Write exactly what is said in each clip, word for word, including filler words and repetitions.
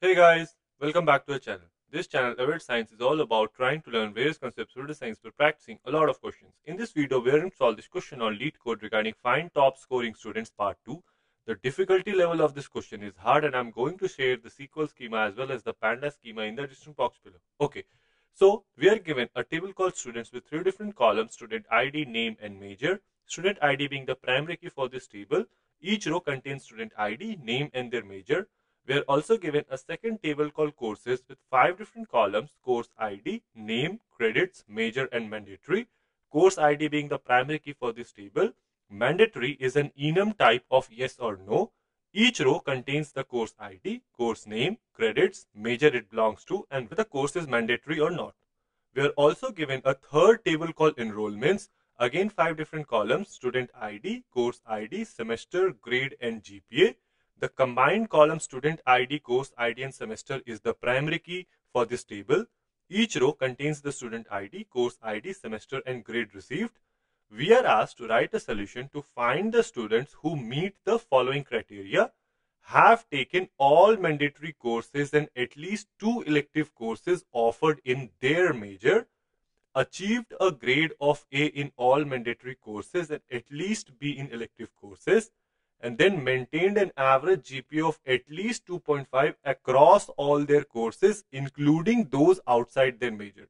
Hey guys, welcome back to our channel. This channel, Everyday Science, is all about trying to learn various concepts of data science by practicing a lot of questions. In this video, we are going to solve this question on LeetCode regarding Find Top Scoring Students Part two. The difficulty level of this question is hard and I'm going to share the S Q L schema as well as the Panda schema in the description box below. Okay, so we are given a table called students with three different columns, student I D, name and major. Student I D being the primary key for this table. Each row contains student I D, name and their major. We are also given a second table called courses with five different columns, course I D, name, credits, major and mandatory. Course I D being the primary key for this table. Mandatory is an enum type of yes or no. Each row contains the course I D, course name, credits, major it belongs to, and whether the course is mandatory or not. We are also given a third table called enrollments. Again, five different columns, student I D, course I D, semester, grade and G P A. The combined column student I D, course I D and semester is the primary key for this table. Each row contains the student I D, course I D, semester and grade received. We are asked to write a solution to find the students who meet the following criteria: have taken all mandatory courses and at least two elective courses offered in their major, achieved a grade of A in all mandatory courses and at least B in elective courses, and then maintained an average G P A of at least two point five across all their courses, including those outside their major.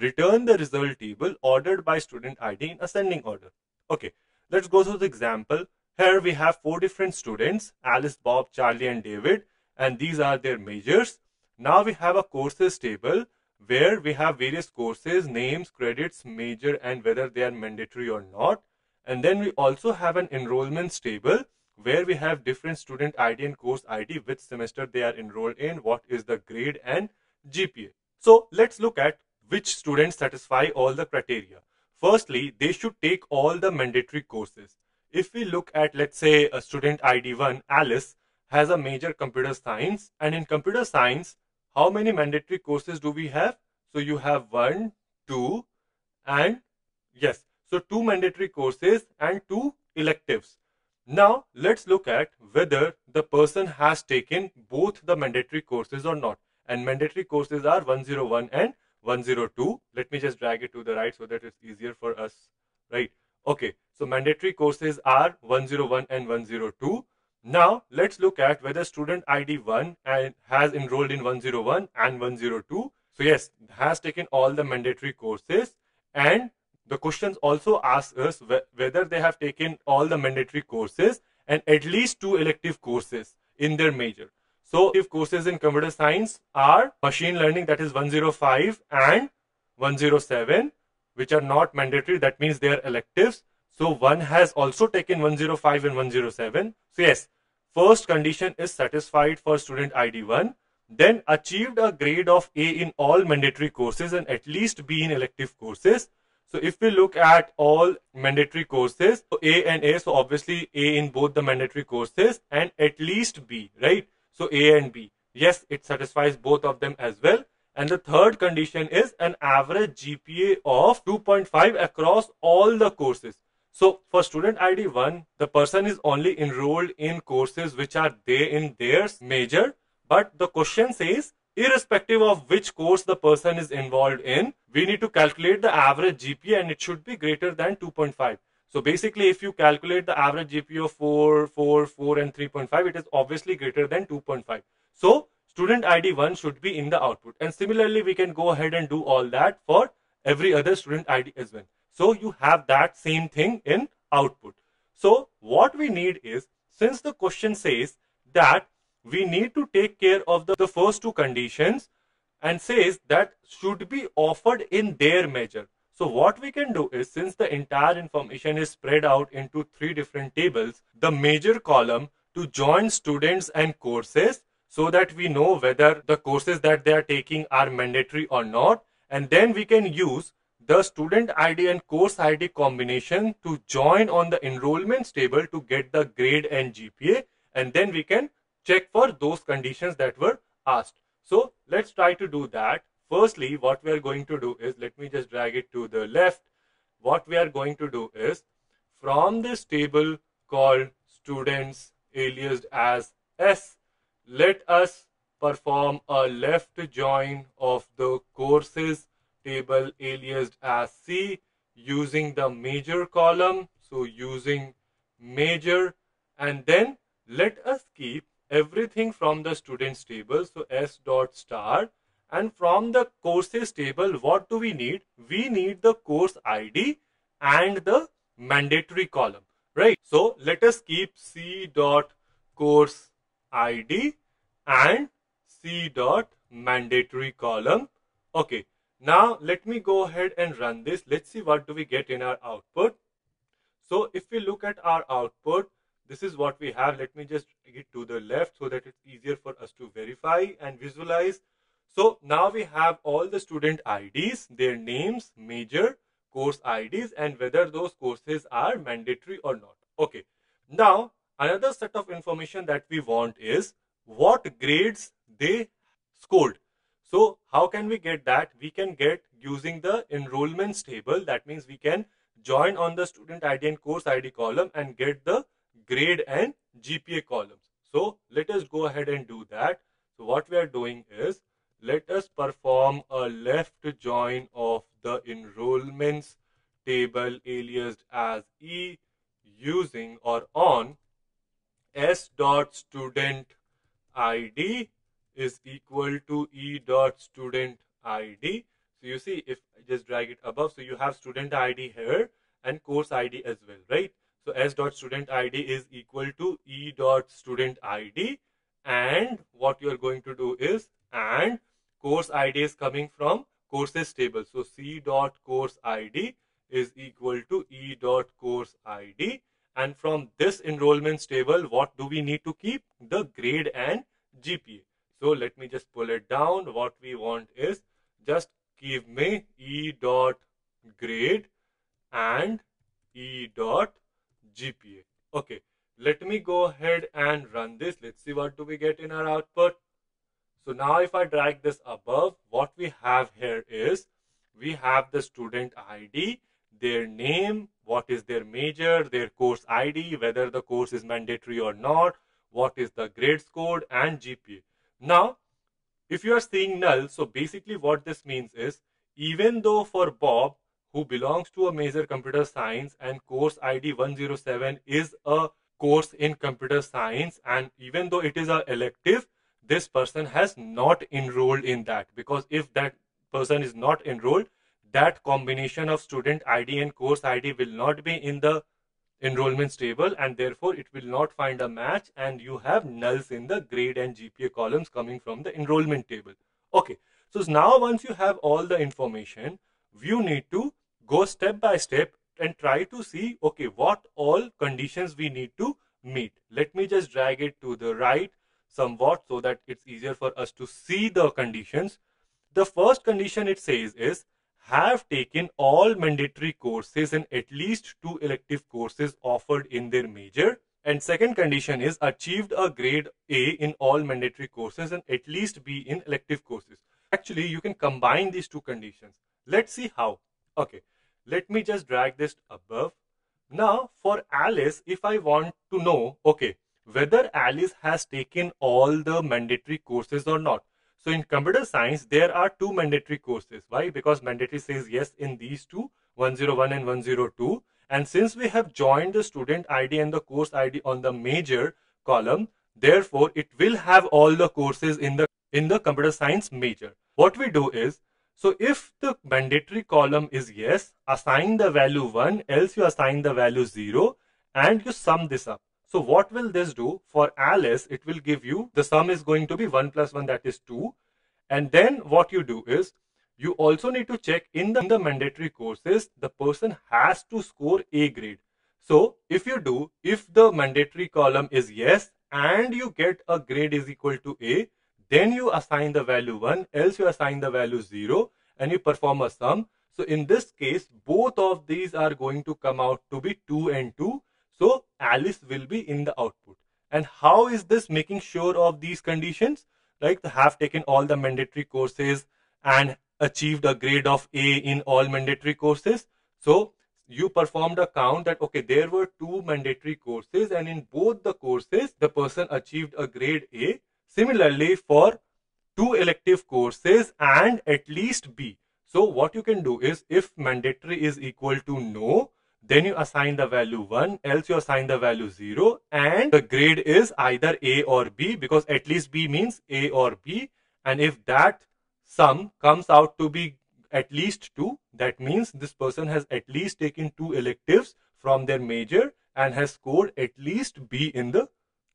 Return the result table ordered by student I D in ascending order. Okay, let's go through the example. Here we have four different students, Alice, Bob, Charlie and David, and these are their majors. Now we have a courses table where we have various courses, names, credits, major and whether they are mandatory or not. And then we also have an enrollments table where we have different student I D and course I D, which semester they are enrolled in, what is the grade and G P A. So let's look at which students satisfy all the criteria. Firstly, they should take all the mandatory courses. If we look at, let's say, a student I D one, Alice has a major computer science, and in computer science, how many mandatory courses do we have? So you have one, two, and yes. So two mandatory courses and two electives. Now let's look at whether the person has taken both the mandatory courses or not. And mandatory courses are one oh one and one oh two. Let me just drag it to the right so that it's easier for us, right? Okay, so mandatory courses are one oh one and one oh two. Now let's look at whether student I D one and has enrolled in one oh one and one oh two. So yes, has taken all the mandatory courses, and the questions also ask us whether they have taken all the mandatory courses and at least two elective courses in their major. So if courses in computer science are machine learning, that is one oh five and one oh seven, which are not mandatory, that means they are electives. So one has also taken one oh five and one oh seven. So yes, first condition is satisfied for student I D one. Then achieved a grade of A in all mandatory courses and at least B in elective courses. So if we look at all mandatory courses, so A and A, so obviously A in both the mandatory courses and at least B, right? So A and B, yes, it satisfies both of them as well. And the third condition is an average G P A of two point five across all the courses. So for student I D one, the person is only enrolled in courses which are there in their major, but the question says, irrespective of which course the person is involved in, we need to calculate the average G P A and it should be greater than two point five. So basically, if you calculate the average G P A of four, four, four and three point five, it is obviously greater than two point five. So student I D one should be in the output. And similarly, we can go ahead and do all that for every other student I D as well. So you have that same thing in output. So what we need is, since the question says that we need to take care of the, the first two conditions and says that should be offered in their major. So what we can do is, since the entire information is spread out into three different tables, the major column to join students and courses so that we know whether the courses that they are taking are mandatory or not. And then we can use the student I D and course I D combination to join on the enrollments table to get the grade and G P A. And then we can check for those conditions that were asked. So let's try to do that. Firstly, what we are going to do is, let me just drag it to the left. What we are going to do is, from this table called students aliased as S, let us perform a left join of the courses table aliased as C using the major column. So using major, and then let us keep everything from the students table. So S dot star, and from the courses table, what do we need? We need the course I D and the mandatory column, right? So let us keep C dot course I D and C dot mandatory column. Okay, now let me go ahead and run this. Let's see what do we get in our output. So if we look at our output, this is what we have. Let me just get to the left so that it's easier for us to verify and visualize. So now we have all the student I Ds, their names, major, course I Ds, and whether those courses are mandatory or not. Okay. Now, another set of information that we want is what grades they scored. So how can we get that? We can get using the enrollments table. That means we can join on the student I D and course I D column and get the grade and G P A columns. So let us go ahead and do that. So what we are doing is, let us perform a left join of the enrollments table aliased as E using or on S dot student I D is equal to E dot student I D. So you see, if I just drag it above, so you have student I D here and course I D as well, right? So S dot student I D is equal to E dot student I D, and what you are going to do is, and course I D is coming from courses table. So C dot course I D is equal to E dot course I D, and from this enrollments table, what do we need to keep? The grade and G P A. So let me just pull it down. What we want is, just give me E dot grade and E dot G P A. Okay, let me go ahead and run this. Let's see what do we get in our output. So now if I drag this above, what we have here is, we have the student I D, their name, what is their major, their course I D, whether the course is mandatory or not, what is the grade scored, and G P A. Now, if you are seeing null, so basically what this means is, even though for Bob, who belongs to a major computer science, and course I D one zero seven is a course in computer science, and even though it is an elective, this person has not enrolled in that, because if that person is not enrolled, that combination of student I D and course I D will not be in the enrollments table, and therefore it will not find a match, and you have nulls in the grade and G P A columns coming from the enrollment table. Okay, so now once you have all the information, you need to go step by step and try to see, okay, what all conditions we need to meet. Let me just drag it to the right somewhat so that it's easier for us to see the conditions. The first condition it says is, have taken all mandatory courses and at least two elective courses offered in their major. And second condition is, achieved a grade A in all mandatory courses and at least B in elective courses. Actually, you can combine these two conditions. Let's see how. Okay, let me just drag this above. Now for Alice, if I want to know, okay, whether Alice has taken all the mandatory courses or not. So in computer science, there are two mandatory courses. Why? Because mandatory says yes in these two, one zero one and one zero two. And since we have joined the student I D and the course I D on the major column, therefore it will have all the courses in the, in the computer science major. What we do is, so if the mandatory column is yes, assign the value one, else you assign the value zero, and you sum this up. So what will this do? For Alice, it will give you, the sum is going to be one plus one, that is two. And then what you do is, you also need to check in the, in the mandatory courses, the person has to score A grade. So if you do, if the mandatory column is yes, and you get a grade is equal to A, then you assign the value one, else you assign the value zero, and you perform a sum. So in this case, both of these are going to come out to be two and two. So Alice will be in the output. And how is this making sure of these conditions? Like, have taken all the mandatory courses and achieved a grade of A in all mandatory courses. So you performed a count that, okay, there were two mandatory courses, and in both the courses, the person achieved a grade A. Similarly, for two elective courses and at least B. So what you can do is, if mandatory is equal to no, then you assign the value one, else you assign the value zero, and the grade is either A or B, because at least B means A or B. And if that sum comes out to be at least two, that means this person has at least taken two electives from their major and has scored at least B in the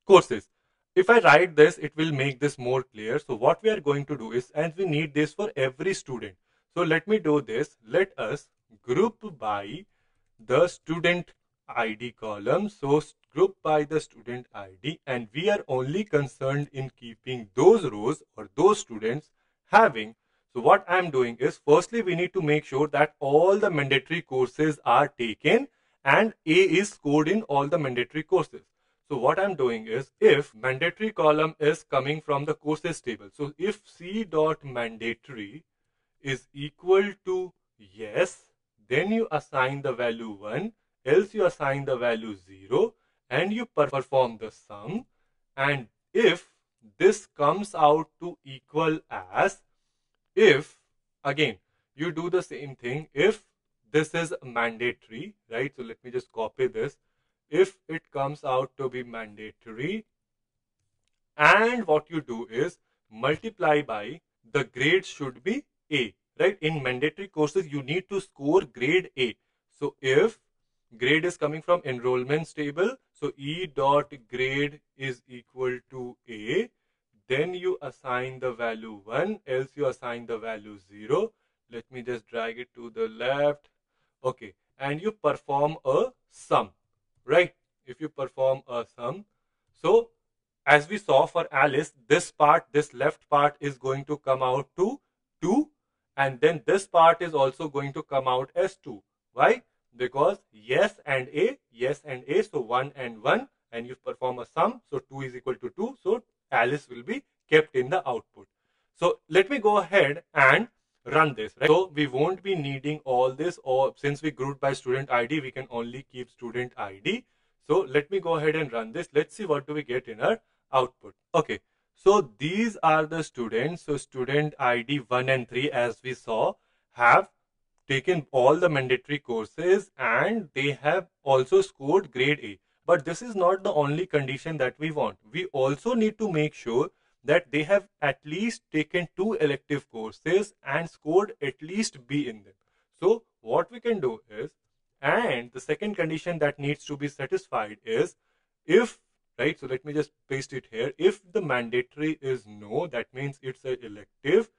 courses. If I write this, it will make this more clear. So what we are going to do is, and we need this for every student. So let me do this. Let us group by the student I D column. So group by the student I D, and we are only concerned in keeping those rows or those students having. So what I'm doing is, firstly, we need to make sure that all the mandatory courses are taken and A is scored in all the mandatory courses. So what I'm doing is, if mandatory column is coming from the courses table, so if C.mandatory is equal to yes, then you assign the value one, else you assign the value zero, and you perform the sum. And if this comes out to equal as, if, again, you do the same thing, if this is mandatory, right? So let me just copy this. If it comes out to be mandatory, and what you do is multiply by, the grade should be A, right? In mandatory courses, you need to score grade A. So if grade is coming from enrollments table, so E dot grade is equal to A, then you assign the value one, else you assign the value zero. Let me just drag it to the left. Okay. And you perform a sum, right? If you perform a sum. So as we saw for Alice, this part, this left part is going to come out to two. And then this part is also going to come out as two. Why? Because yes and A, yes and A. So one and one, and you perform a sum. So two is equal to two. So Alice will be kept in the output. So let me go ahead and run this, right? So we won't be needing all this, or since we grouped by student I D, we can only keep student I D. So let me go ahead and run this. Let's see what do we get in our output. Okay. So these are the students. So student I D one and three, as we saw, have taken all the mandatory courses and they have also scored grade A. But this is not the only condition that we want. We also need to make sure that they have at least taken two elective courses and scored at least B in them. So what we can do is, and the second condition that needs to be satisfied is, if, right, so let me just paste it here. If the mandatory is no, that means it's an elective,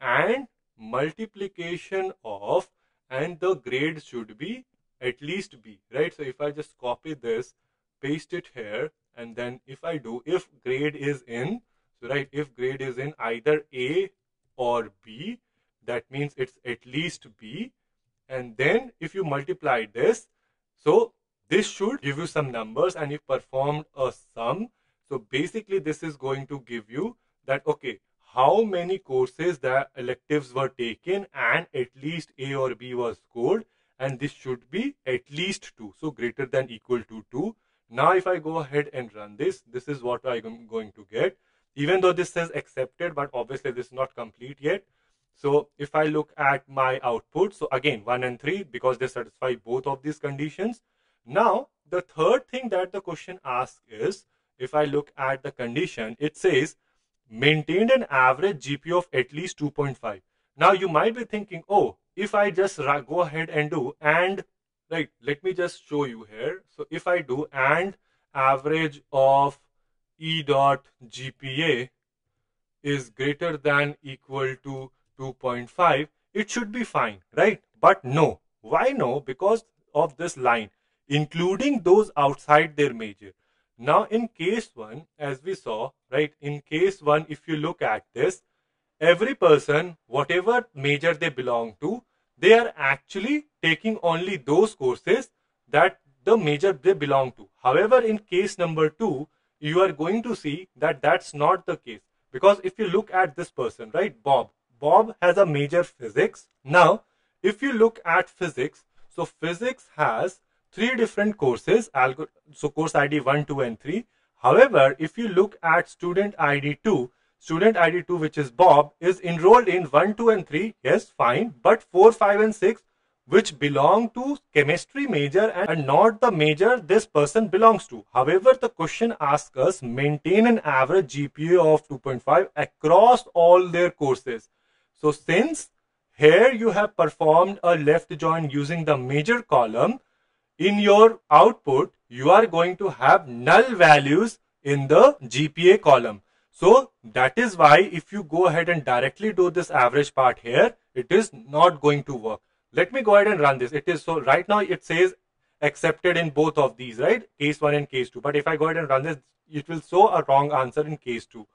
and multiplication of, and the grade should be at least B, right? So if I just copy this, paste it here, and then if I do, if grade is in, so right, if grade is in either A or B, that means it's at least B. And then if you multiply this, so this should give you some numbers, and you performed a sum. So basically this is going to give you that, okay, how many courses the electives were taken and at least A or B was scored, and this should be at least two. So greater than equal to two. Now if I go ahead and run this, this is what I'm going to get. Even though this says accepted, but obviously this is not complete yet. So if I look at my output, so again, one and three, because they satisfy both of these conditions. Now, the third thing that the question asks is, if I look at the condition, it says, maintained an average G P A of at least two point five. Now you might be thinking, oh, if I just go ahead and do, and right, let me just show you here. So if I do, and average of E dot G P A is greater than equal to two point five, it should be fine, right? But no. Why no? Because of this line, including those outside their major. Now in case one, as we saw, right, in case one, if you look at this, every person, whatever major they belong to, they are actually taking only those courses that the major they belong to. However, in case number two, you are going to see that that's not the case, because if you look at this person, right, Bob, Bob has a major physics. Now, if you look at physics, so physics has three different courses, so course I D one, two, and three. However, if you look at student I D two, Student I D two, which is Bob, is enrolled in one, two and three, yes, fine, but four, five and six, which belong to chemistry major and not the major this person belongs to. However, the question asks us maintain an average G P A of two point five across all their courses. So since here you have performed a left join using the major column, in your output, you are going to have null values in the G P A column. So that is why if you go ahead and directly do this average part here, it is not going to work. Let me go ahead and run this. It is so right now it says accepted in both of these, right? Case one and case two. But if I go ahead and run this, it will show a wrong answer in case two.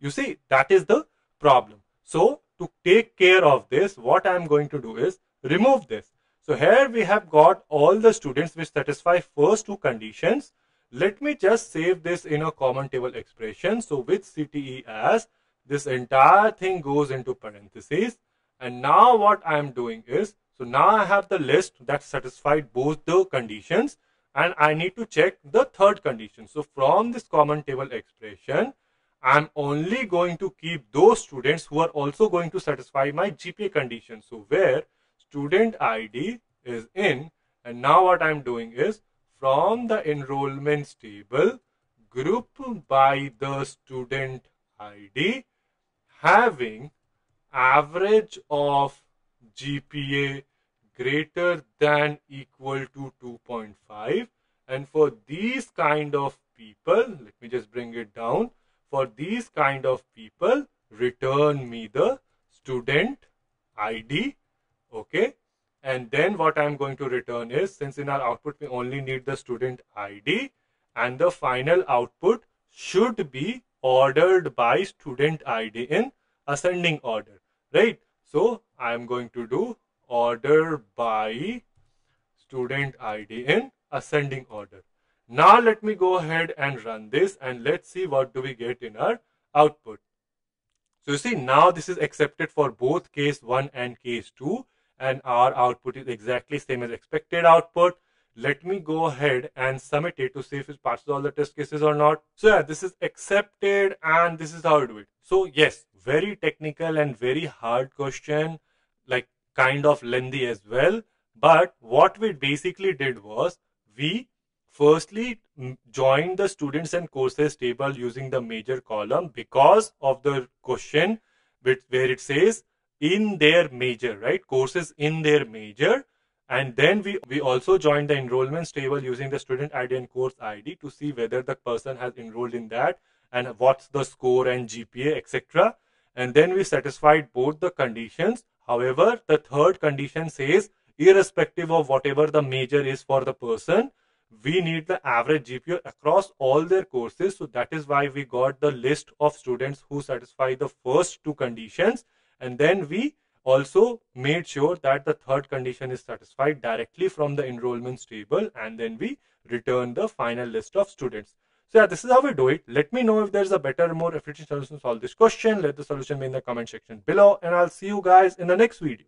You see, that is the problem. So to take care of this, what I am going to do is remove this. So here we have got all the students which satisfy first two conditions. Let me just save this in a common table expression. So with C T E as, this entire thing goes into parentheses. And now what I am doing is, so now I have the list that satisfied both the conditions and I need to check the third condition. So from this common table expression, I'm only going to keep those students who are also going to satisfy my G P A condition. So where student I D is in, and now what I'm doing is from the enrollments table, group by the student I D having average of G P A greater than equal to two point five, and for these kind of people, let me just bring it down, for these kind of people, return me the student I D. Okay, and then what I'm going to return is, since in our output we only need the student I D, and the final output should be ordered by student I D in ascending order, right? So I'm going to do order by student I D in ascending order. Now let me go ahead and run this and let's see what do we get in our output. So you see, now this is accepted for both case one and case two. And our output is exactly same as expected output. Let me go ahead and submit it to see if it passes all the test cases or not. So yeah, this is accepted and this is how I do it. So yes, very technical and very hard question, like kind of lengthy as well. But what we basically did was, we firstly joined the students and courses table using the major column because of the question which, where it says in their major, right? Courses in their major. And then we, we also joined the enrollments table using the student I D and course I D to see whether the person has enrolled in that and what's the score and G P A, et cetera. And then we satisfied both the conditions. However, the third condition says, irrespective of whatever the major is for the person, we need the average G P A across all their courses. So that is why we got the list of students who satisfy the first two conditions. And then we also made sure that the third condition is satisfied directly from the enrollments table, and then we return the final list of students. So yeah, this is how we do it. Let me know if there's a better, more efficient solution to solve this question. Let the solution be in the comment section below, and I'll see you guys in the next video.